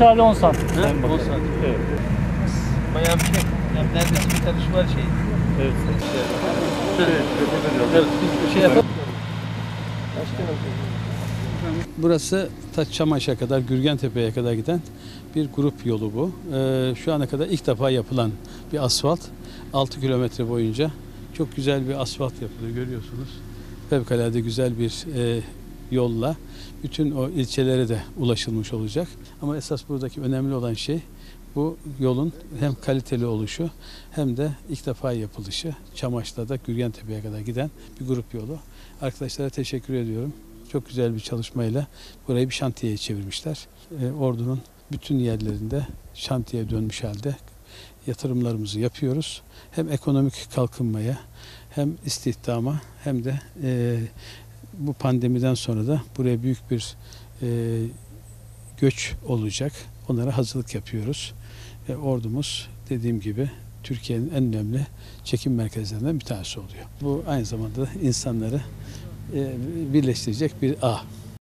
meşale 10 santim. 10 santim. Evet. Bayağı bir şey. Yani neredeyse bir karış var şey. Evet. Evet. Biz bir şey yapalım. Burası Çamaş'a kadar, Gürgentepe'ye kadar giden bir grup yolu bu. Şu ana kadar ilk defa yapılan bir asfalt. 6 kilometre boyunca çok güzel bir asfalt yapılıyor, görüyorsunuz. Fevkalade güzel bir yolla bütün o ilçelere de ulaşılmış olacak. Ama esas buradaki önemli olan şey bu yolun hem kaliteli oluşu hem de ilk defa yapılışı. Çamaş'ta da Gürgentepe'ye kadar giden bir grup yolu. Arkadaşlara teşekkür ediyorum. Çok güzel bir çalışmayla burayı bir şantiyeye çevirmişler. Ordu'nun bütün yerlerinde şantiyeye dönmüş halde yatırımlarımızı yapıyoruz. Hem ekonomik kalkınmaya, hem istihdama, hem de bu pandemiden sonra da buraya büyük bir göç olacak. Onlara hazırlık yapıyoruz. Ordumuz dediğim gibi Türkiye'nin en önemli çekim merkezlerinden bir tanesi oluyor. Bu aynı zamanda insanları birleştirecek bir ağ.